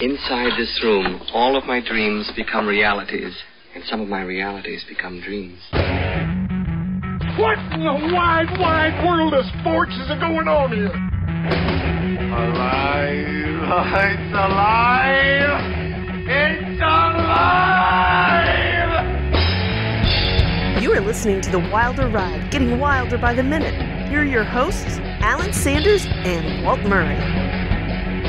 Inside this room, all of my dreams become realities, and some of my realities become dreams. What in the wide, wide world of sports is going on here? Alive! It's alive! It's alive! You are listening to The Wilder Ride, Getting Wilder by the Minute. Here are your hosts, Alan Sanders and Walt Murray.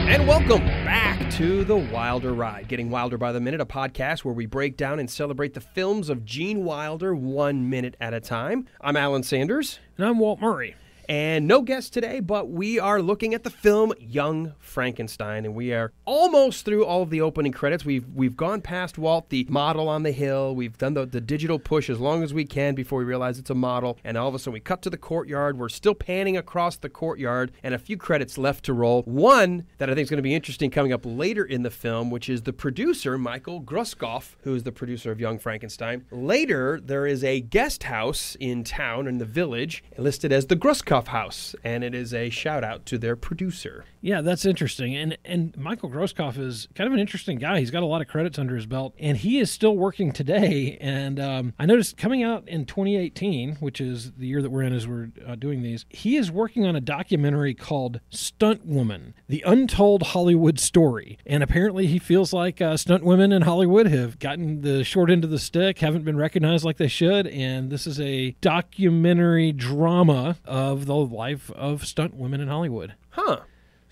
And welcome back to The Wilder Ride, Getting Wilder by the Minute, a podcast where we break down and celebrate the films of Gene Wilder 1 minute at a time. I'm Alan Sanders. And I'm Walt Murray. And no guest today, but we are looking at the film Young Frankenstein, and we are almost through all of the opening credits. We've gone past, Walt, the model on the hill. We've done the digital push as long as we can before we realize it's a model, and all of a sudden we cut to the courtyard. We're still panning across the courtyard, and a few credits left to roll. One that I think is going to be interesting coming up later in the film, which is the producer, Michael Gruskoff, who is the producer of Young Frankenstein. Later, there is a guest house in town, in the village, listed as the Gruskoff House, and it is a shout out to their producer. Yeah, that's interesting. And Michael Gruskoff is kind of an interesting guy. He's got a lot of credits under his belt, and he is still working today. And I noticed coming out in 2018, which is the year that we're in as we're doing these, he is working on a documentary called Stunt Woman, The Untold Hollywood Story. And apparently he feels like stunt women in Hollywood have gotten the short end of the stick, haven't been recognized like they should. And this is a documentary drama of the life of stunt women in Hollywood. Huh.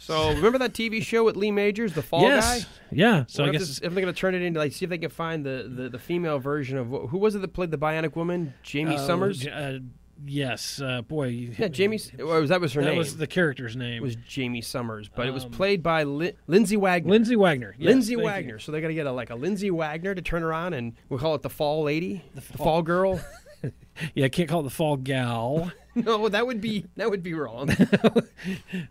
So remember that TV show with Lee Majors, The Fall Guy? Yeah. So I guess if they're going to turn it into, like, see if they can find the female version of, who was it that played the Bionic Woman? Jaime Sommers? Yes. Boy. Yeah, Jaime. Well, that was her name. That was the character's name. It was Jaime Sommers, but it was played by Lindsay Wagner. Lindsay Wagner. Yes, Lindsay Wagner. You. So they're going to get a Lindsay Wagner to turn her on, and we'll call it The Fall Lady, the Fall Girl. Yeah, I can't call it The Fall Gal. No, that would be wrong.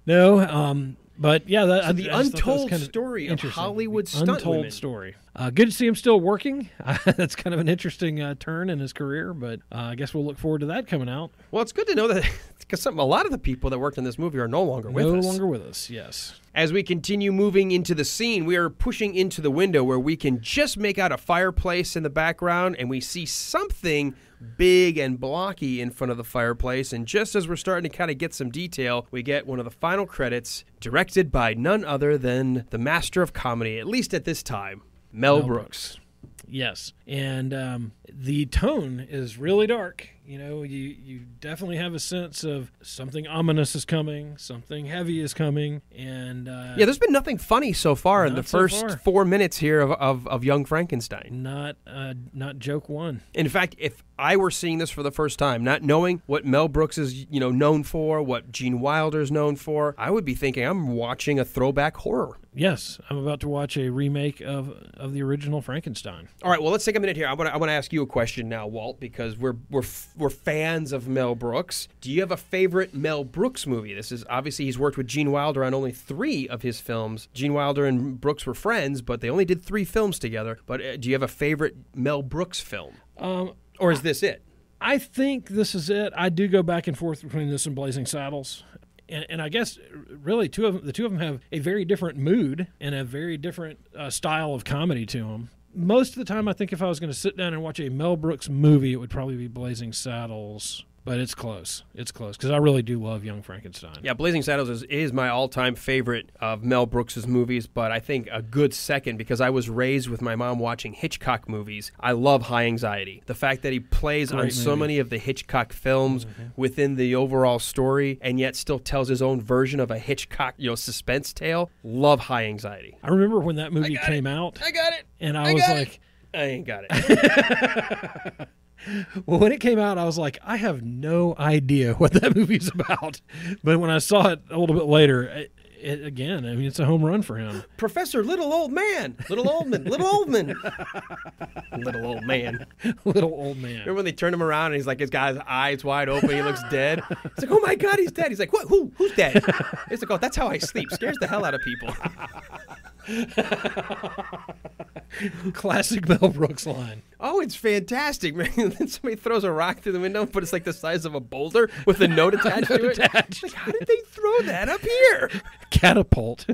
No, but yeah, so the untold story of Hollywood stunt women. Untold story. Good to see him still working. That's kind of an interesting turn in his career, but I guess we'll look forward to that coming out. Well, it's good to know that because a lot of the people that worked in this movie are no longer with us. No longer with us, yes. As we continue moving into the scene, we are pushing into the window where we can just make out a fireplace in the background, and we see something big and blocky in front of the fireplace. And just as we're starting to kind of get some detail, we get one of the final credits directed by none other than the master of comedy, at least at this time, Mel Brooks. Yes, and the tone is really dark. You know, you definitely have a sense of something ominous is coming, something heavy is coming, and yeah, there's been nothing funny so far in the first 4 minutes here of Young Frankenstein. Not joke one. In fact, if I were seeing this for the first time, not knowing what Mel Brooks is, you know, known for, what Gene Wilder is known for, I would be thinking I'm watching a throwback horror. Yes, I'm about to watch a remake of the original Frankenstein. All right, well, let's take a minute here. I want to ask you a question now, Walt, because we're fans of Mel Brooks. Do you have a favorite Mel Brooks movie? This is obviously he's worked with Gene Wilder on only 3 of his films. Gene Wilder and Brooks were friends, but they only did 3 films together. But do you have a favorite Mel Brooks film? Or is this it? I think this is it. I do go back and forth between this and Blazing Saddles. And I guess really the two of them have a very different mood and a very different style of comedy to them. Most of the time, I think if I was going to sit down and watch a Mel Brooks movie, it would probably be Blazing Saddles. But it's close. It's close because I really do love Young Frankenstein. Yeah, Blazing Saddles is my all-time favorite of Mel Brooks' movies, but I think a good second because I was raised with my mom watching Hitchcock movies. I love High Anxiety. The fact that he plays on so many of the Hitchcock films within the overall story and yet still tells his own version of a Hitchcock, you know, suspense tale. Love High Anxiety. I remember when that movie came out. I got it. And I was like, I ain't got it. Well, when it came out, I was like, I have no idea what that movie's about. But when I saw it a little bit later, it again, I mean, it's a home run for him. Professor Little Old Man. Remember when they turned him around and he's like, his guy's eyes wide open, he looks dead. It's like, oh my God, he's dead. He's like, what? Who's dead? It's like, oh, that's how I sleep. Scares the hell out of people. Classic Mel Brooks line. Oh, it's fantastic, man. Then somebody throws a rock through the window, but it's like the size of a boulder with a note attached to it. It's like, how did they throw that up here? Catapult.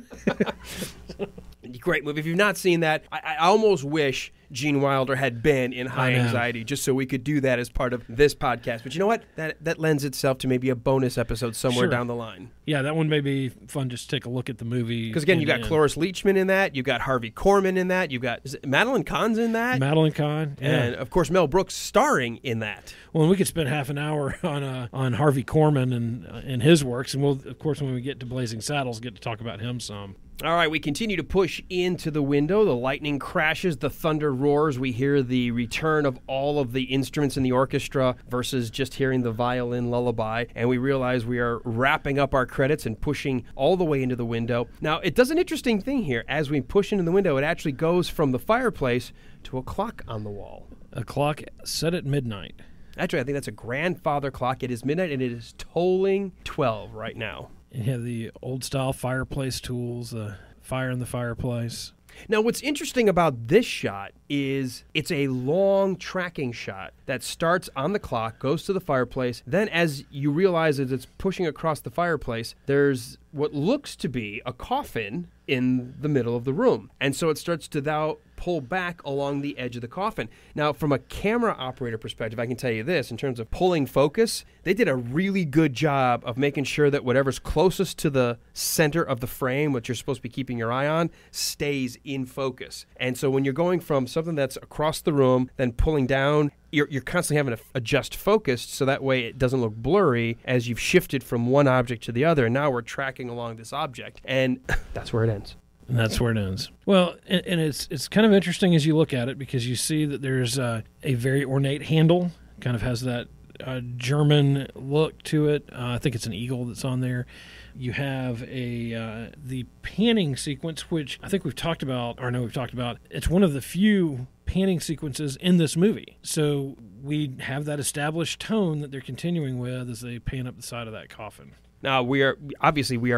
great movie. If you've not seen that, I almost wish Gene Wilder had been in High Anxiety, just so we could do that as part of this podcast. But you know what? That lends itself to maybe a bonus episode somewhere down the line. Yeah, that one may be fun just to take a look at the movie. Because again, you got Cloris Leachman in that. You got Harvey Korman in that. You got Madeline Kahn's in that. Madeline Kahn. Yeah. And of course, Mel Brooks starring in that. Well, and we could spend half an hour on Harvey Korman and his works. And we'll, of course, when we get to Blazing Saddles, get to talk about him some. All right, we continue to push into the window. The lightning crashes, the thunder roars. We hear the return of all of the instruments in the orchestra versus just hearing the violin lullaby. And we realize we are wrapping up our credits and pushing all the way into the window. Now, it does an interesting thing here. As we push into the window, it actually goes from the fireplace to a clock on the wall. A clock set at midnight. Actually, I think that's a grandfather clock. It is midnight, and it is tolling 12 right now. Yeah, the old-style fireplace tools, the fire in the fireplace. Now, what's interesting about this shot is it's a long tracking shot that starts on the clock, goes to the fireplace. Then as you realize as it's pushing across the fireplace, there's what looks to be a coffin in the middle of the room. And so it starts to now pull back along the edge of the coffin. Now, from a camera operator perspective, I can tell you this, in terms of pulling focus, they did a really good job of making sure that whatever's closest to the center of the frame, what you're supposed to be keeping your eye on, stays in focus. And so when you're going from something that's across the room, then pulling down, you're constantly having to adjust focus so that way it doesn't look blurry as you've shifted from one object to the other. And now we're tracking along this object, and that's where it ends. And that's where it ends. Well, and it's kind of interesting as you look at it, because you see that there's a very ornate handle, kind of has that German look to it. I think it's an eagle that's on there. You have the panning sequence, which I think we've talked about, or no, we've talked about. It's one of the few panning sequences in this movie. So we have that established tone that they're continuing with as they pan up the side of that coffin. Now, we are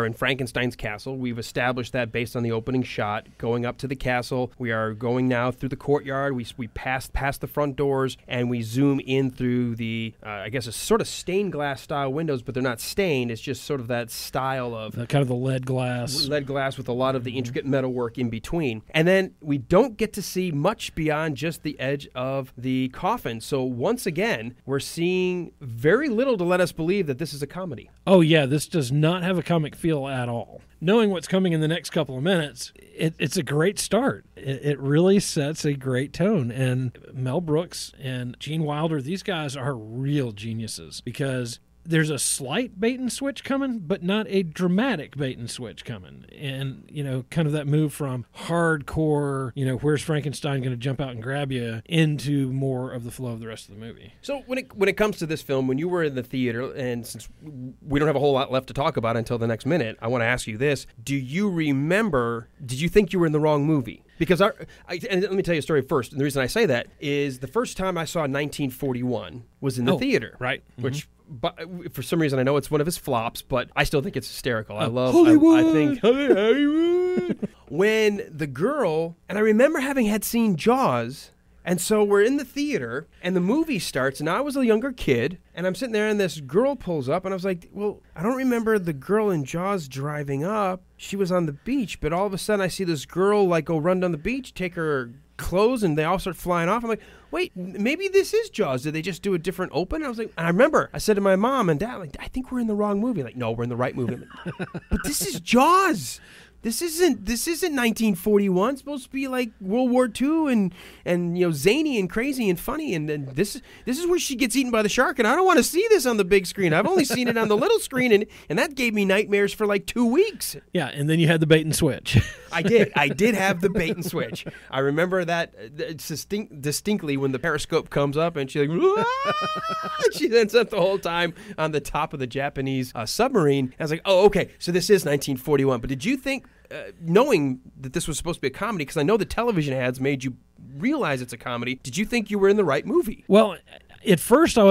in Frankenstein's castle. We've established that based on the opening shot, going up to the castle. We are going now through the courtyard. We pass past the front doors, and we zoom in through the, I guess, it's sort of stained glass style windows, but they're not stained. It's just sort of that style of... kind of the lead glass. Lead glass with a lot of the intricate metalwork in between. And then we don't get to see much beyond just the edge of the coffin. So once again, we're seeing very little to let us believe that this is a comedy. Oh, yeah. This does not have a comic feel at all. Knowing what's coming in the next couple of minutes, it's a great start. It really sets a great tone. And Mel Brooks and Gene Wilder, these guys are real geniuses, because there's a slight bait and switch coming, but not a dramatic bait and switch coming. And, you know, kind of that move from hardcore, you know, where's Frankenstein going to jump out and grab you, into more of the flow of the rest of the movie. So when it comes to this film, when you were in the theater, and since we don't have a whole lot left to talk about until the next minute, I want to ask you this. Do you remember, did you think you were in the wrong movie? Because and let me tell you a story first. And the reason I say that is the first time I saw 1941 was in the theater. Right. Mm-hmm. Which... But for some reason, I know it's one of his flops, but I still think it's hysterical. I love Hollywood. I think Hollywood. When the girl, and I remember having seen Jaws, and so we're in the theater, and the movie starts, and I was a younger kid, and I'm sitting there, and this girl pulls up, and I was like, well, I don't remember the girl in Jaws driving up. She was on the beach, but all of a sudden, I see this girl like go run down the beach, take her clothes, and they all start flying off. I'm like, wait, maybe this is Jaws. Did they just do a different open? And I was like, and I remember I said to my mom and dad, like, I think we're in the wrong movie. Like, no, we're in the right movie. Like, but this is Jaws. This isn't 1941. It's supposed to be like World War II and you know, zany and crazy and funny, and this is where she gets eaten by the shark, and I don't want to see this on the big screen. I've only seen it on the little screen, and that gave me nightmares for like 2 weeks. Yeah, and then you had the bait and switch. I did have the bait and switch. I remember that distinctly when the periscope comes up and she's like, "Wah!" She ends up the whole time on the top of the Japanese submarine. I was like, oh, okay, so this is 1941. But did you think, knowing that this was supposed to be a comedy, because I know the television ads made you realize it's a comedy, did you think you were in the right movie? Well, at first I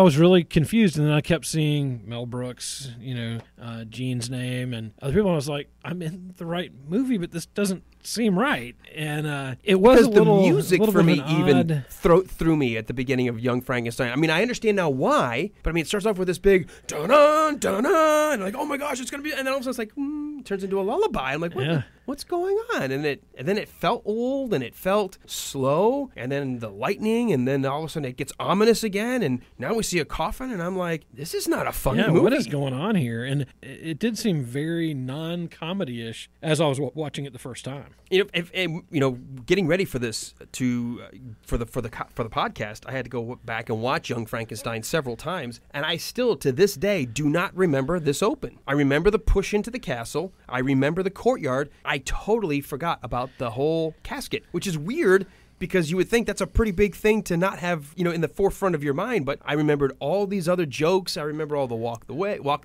was really confused, and then I kept seeing Mel Brooks, you know, Gene's name, and other people, and I was like, I'm in the right movie, but this doesn't seem right. And it was a little, the music for me even threw me at the beginning of Young Frankenstein. I mean, I understand now why, but I mean, it starts off with this big dun-dun, dun-dun, and like, oh my gosh, it's going to be, and then all of a sudden it's like, turns into a lullaby. I'm like, what? Yeah. What's going on? And then it felt old, and it felt slow, and then the lightning, and then all of a sudden it gets ominous again, and now we see a coffin, and I'm like, this is not a fun movie. What is going on here? And it did seem very non-comedy-ish as I was watching it the first time. You know, getting ready for this for the podcast, I had to go back and watch Young Frankenstein several times, and I still to this day do not remember this open. I remember the push into the castle. I remember the courtyard. I totally forgot about the whole casket, which is weird because you would think that's a pretty big thing to not have, you know, in the forefront of your mind. But I remembered all these other jokes. I remember all the walk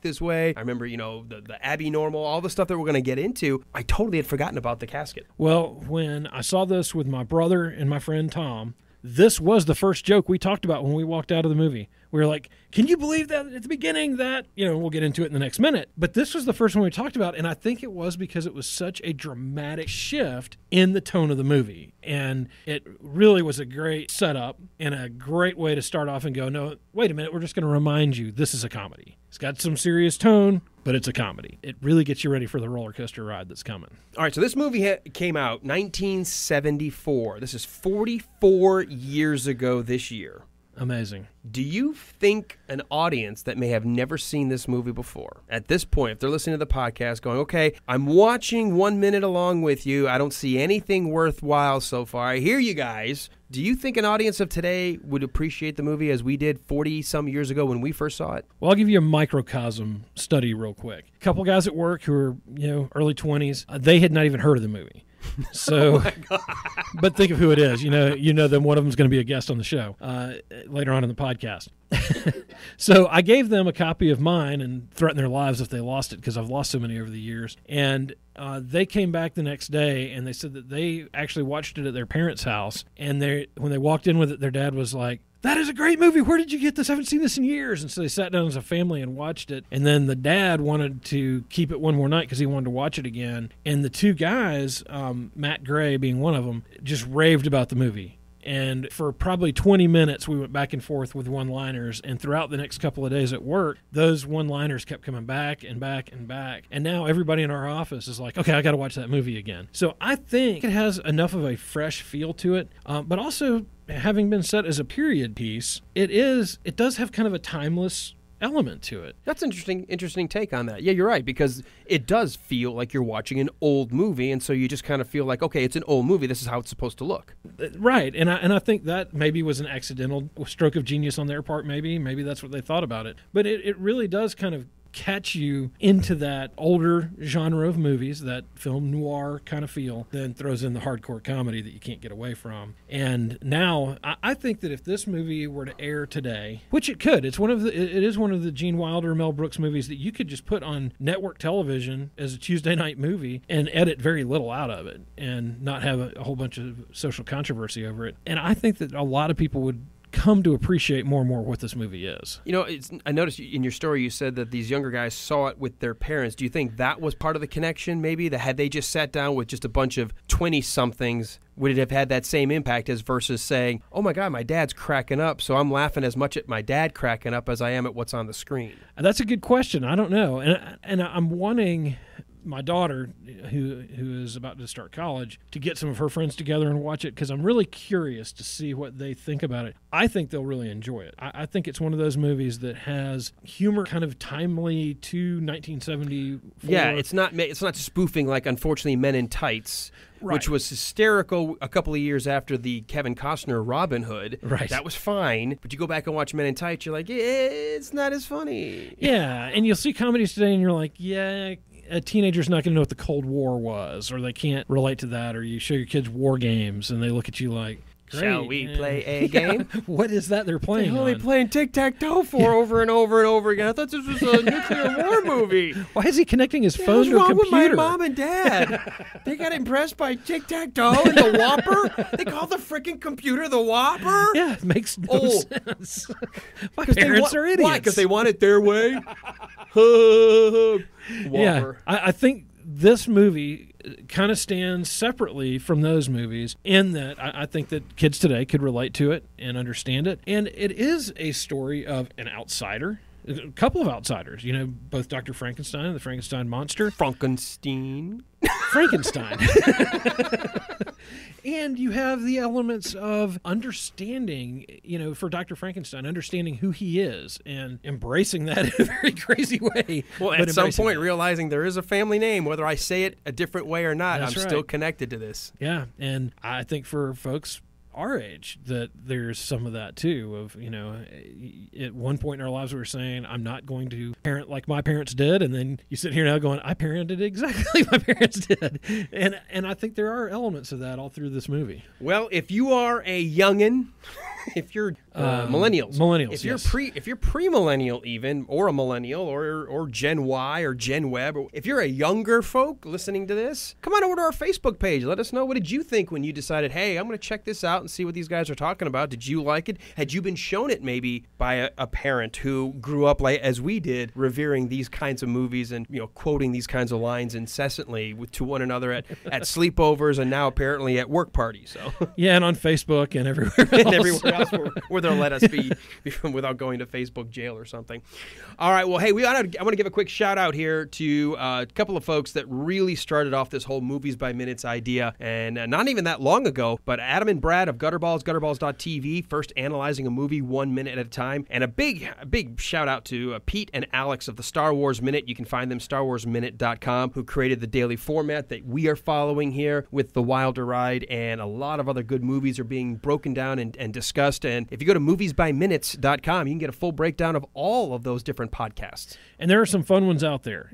this way. I remember, you know, the Abbey Normal, all the stuff that we're going to get into. I totally had forgotten about the casket. Well, when I saw this with my brother and my friend Tom, this was the first joke we talked about when we walked out of the movie. We were like, can you believe that at the beginning that, you know, we'll get into it in the next minute. But this was the first one we talked about, and I think it was because it was such a dramatic shift in the tone of the movie. And it really was a great setup and a great way to start off and go, no, wait a minute, we're just going to remind you this is a comedy. It's got some serious tone, but it's a comedy. It really gets you ready for the roller coaster ride that's coming. All right, so this movie came out 1974. This is 44 years ago this year. Amazing. Do you think an audience that may have never seen this movie before, at this point, if they're listening to the podcast going, okay, I'm watching 1 minute along with you. I don't see anything worthwhile so far. I hear you guys. Do you think an audience of today would appreciate the movie as we did 40-some years ago when we first saw it? Well, I'll give you a microcosm study real quick. A couple guys at work who were, you know, early 20s, they had not even heard of the movie. So, oh my God. But think of who it is. You know them. One of them's going to be a guest on the show later on in the podcast. So I gave them a copy of mine and threatened their lives if they lost it because I've lost so many over the years. And they came back the next day and they said that they actually watched it at their parents' house. And when they walked in with it, their dad was like, that is a great movie. Where did you get this? I haven't seen this in years. And so they sat down as a family and watched it. And then the dad wanted to keep it one more night because he wanted to watch it again. And the two guys, Matt Gray being one of them, just raved about the movie. And for probably 20 minutes, we went back and forth with one-liners. And throughout the next couple of days at work, those one-liners kept coming back and back and back. And now everybody in our office is like, okay, I got to watch that movie again. So I think it has enough of a fresh feel to it, but also having been set as a period piece, it does have kind of a timeless element to it. That's interesting take on that. Yeah, you're right, because it does feel like you're watching an old movie, and so you just kind of feel like, okay, it's an old movie, this is how it's supposed to look. Right, and I think that maybe was an accidental stroke of genius on their part, maybe that's what they thought about it. But it really does kind of catch you into that older genre of movies, that film noir kind of feel, then throws in the hardcore comedy that you can't get away from. And now I think that if this movie were to air today, which it could, it is one of the Gene Wilder, Mel Brooks movies that you could just put on network television as a Tuesday night movie and edit very little out of it and not have a whole bunch of social controversy over it. And I think that a lot of people would come to appreciate more and more what this movie is. You know, I noticed in your story you said that these younger guys saw it with their parents. Do you think that was part of the connection, maybe? That had they just sat down with just a bunch of 20-somethings, would it have had that same impact as versus saying, oh my God, my dad's cracking up, so I'm laughing as much at my dad cracking up as I am at what's on the screen? That's a good question. I don't know. And I'm wanting my daughter, who is about to start college, to get some of her friends together and watch it because I'm really curious to see what they think about it. I think they'll really enjoy it. I think it's one of those movies that has humor kind of timely to 1974. Yeah, it's not spoofing like, unfortunately, Men in Tights. Right. Which was hysterical a couple of years after the Kevin Costner Robin Hood. Right. That was fine. But you go back and watch Men in Tights, you're like, it's not as funny. Yeah, and you'll see comedies today and you're like, yeah, a teenager's not going to know what the Cold War was, or they can't relate to that, or you show your kids War Games, and they look at you like, great, shall we play a game? Yeah. What is that they're playing? They're only playing tic-tac-toe for over and over and over again. I thought this was a nuclear war movie. Why is he connecting his phone to a computer? What's wrong with my mom and dad? They got impressed by tic-tac-toe and the Whopper? They call the freaking computer the Whopper? Yeah, it makes no sense. My parents are idiots. Why? Because they want it their way? Whopper. Yeah, I think this movie kind of stands separately from those movies in that I think that kids today could relate to it and understand it. And it is a story of an outsider, a couple of outsiders, you know, both Dr. Frankenstein and the Frankenstein monster. Frankenstein. And you have the elements of understanding, you know, for Dr. Frankenstein, understanding who he is and embracing that in a very crazy way. Well, at some point, realizing there is a family name, whether I say it a different way or not, I'm still connected to this. Yeah, and I think for folks our age that there's some of that too, of, you know, at one point in our lives we were saying, I'm not going to parent like my parents did, and then you sit here now going, I parented exactly like my parents did. And I think there are elements of that all through this movie. Well, if you are a youngin', if you're millennials, if you're pre-millennial even, or a millennial, or Gen Y or Gen Web, or if you're a younger folk listening to this, come on over to our Facebook page. Let us know, what did you think when you decided, hey, I'm going to check this out and see what these guys are talking about? Did you like it? Had you been shown it maybe by a parent who grew up like as we did, revering these kinds of movies and, you know, quoting these kinds of lines incessantly to one another at sleepovers and now apparently at work parties? So yeah, and on Facebook and everywhere else. And everywhere else where they'll let us be without going to Facebook jail or something. All right, well, hey, I want to give a quick shout out here to a couple of folks that really started off this whole Movies by Minutes idea, and not even that long ago, but Adam and Brad of Gutter Balls, gutterballs.tv, first analyzing a movie 1 minute at a time. And a big shout out to Pete and Alex of the Star Wars Minute. You can find them, starwarsminute.com, who created the daily format that we are following here with The Wilder Ride, and a lot of other good movies are being broken down and discussed. And if you go to moviesbyminutes.com, you can get a full breakdown of all of those different podcasts. And there are some fun ones out there.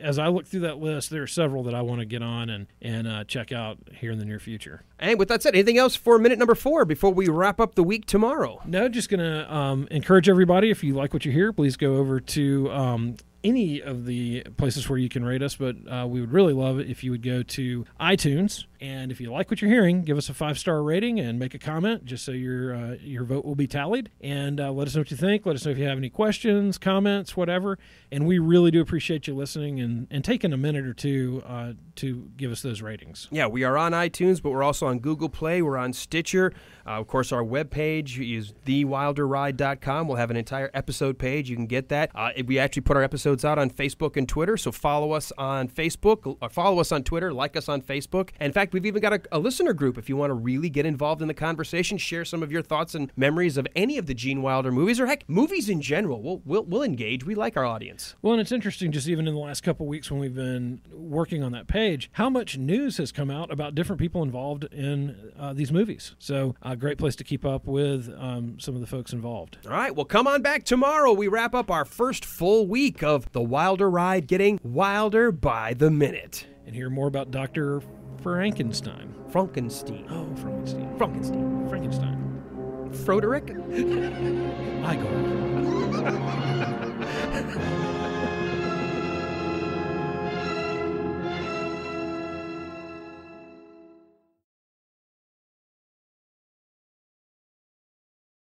As I look through that list, there are several that I want to get on and check out here in the near future. And with that said, anything else for minute number 4 before we wrap up the week tomorrow? No, just going to encourage everybody, if you like what you hear, please go over to any of the places where you can rate us, but we would really love it if you would go to iTunes, and if you like what you're hearing, give us a 5-star rating and make a comment, just so your vote will be tallied, and let us know what you think. Let us know if you have any questions, comments, whatever, and we really do appreciate you listening and taking a minute or two to give us those ratings. Yeah, we are on iTunes, but we're also on Google Play, we're on Stitcher. Of course, our webpage is thewilderride.com. We'll have an entire episode page. You can get that. We actually put our episodes out on Facebook and Twitter, so follow us on Facebook, or follow us on Twitter, like us on Facebook. And in fact, we've even got a listener group if you want to really get involved in the conversation, share some of your thoughts and memories of any of the Gene Wilder movies, or heck, movies in general. We'll engage. We like our audience. Well, and it's interesting, just even in the last couple of weeks when we've been working on that page, how much news has come out about different people involved in these movies. So great place to keep up with some of the folks involved. All right, well, come on back tomorrow. We wrap up our first full week of The Wilder Ride, Getting Wilder by the Minute. And hear more about Dr. Frankenstein. Frankenstein. Froderick? I go.